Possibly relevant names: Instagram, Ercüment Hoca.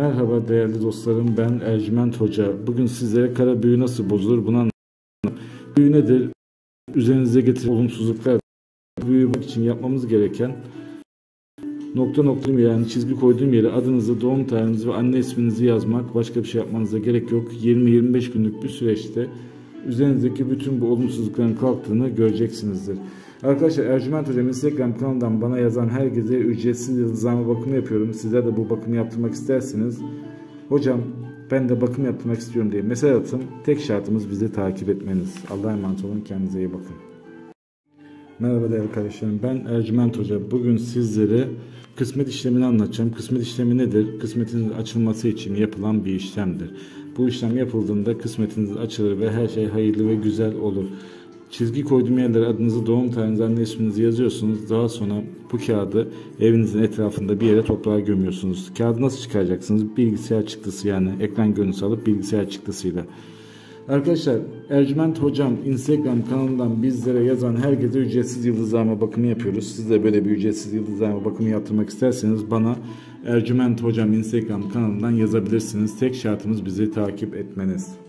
Merhaba değerli dostlarım, ben Ercüment Hoca. Bugün sizlere kara büyü nasıl bozulur bunu anlatacağım. Büyü nedir? Üzerinize getiren olumsuzluklar. Büyü için yapmamız gereken nokta nokta yani çizgi koyduğum yere adınızı, doğum tarihinizi ve anne isminizi yazmak. Başka bir şey yapmanıza gerek yok. 20-25 günlük bir süreçte üzerinizdeki bütün bu olumsuzlukların kalktığını göreceksinizdir. Arkadaşlar, Ercüment Hocam Instagram kanalından bana yazan herkese ücretsiz yıldızlama bakımı yapıyorum. Sizler de bu bakımı yaptırmak isterseniz, hocam ben de bakım yaptırmak istiyorum diye mesaj atın. Tek şartımız bizi takip etmeniz. Allah'a emanet olun, kendinize iyi bakın. Merhaba değerli kardeşlerim, ben Ercüment Hoca. Bugün sizlere kısmet işlemini anlatacağım. Kısmet işlemi nedir? Kısmetinizin açılması için yapılan bir işlemdir. Bu işlem yapıldığında kısmetiniz açılır ve her şey hayırlı ve güzel olur. Çizgi koyduğum yerlere adınızı, doğum tarihinizi, anne isminizi yazıyorsunuz. Daha sonra bu kağıdı evinizin etrafında bir yere, toprağa gömüyorsunuz. Kağıdı nasıl çıkaracaksınız? Bilgisayar çıktısı, yani ekran görüntüsü alıp bilgisayar çıktısıyla. Arkadaşlar, Ercüment Hocam Instagram kanalından bizlere yazan herkese ücretsiz yıldızlama bakımı yapıyoruz. Siz de böyle bir ücretsiz yıldızlama bakımı yaptırmak isterseniz bana Ercüment Hocam Instagram kanalından yazabilirsiniz. Tek şartımız bizi takip etmeniz.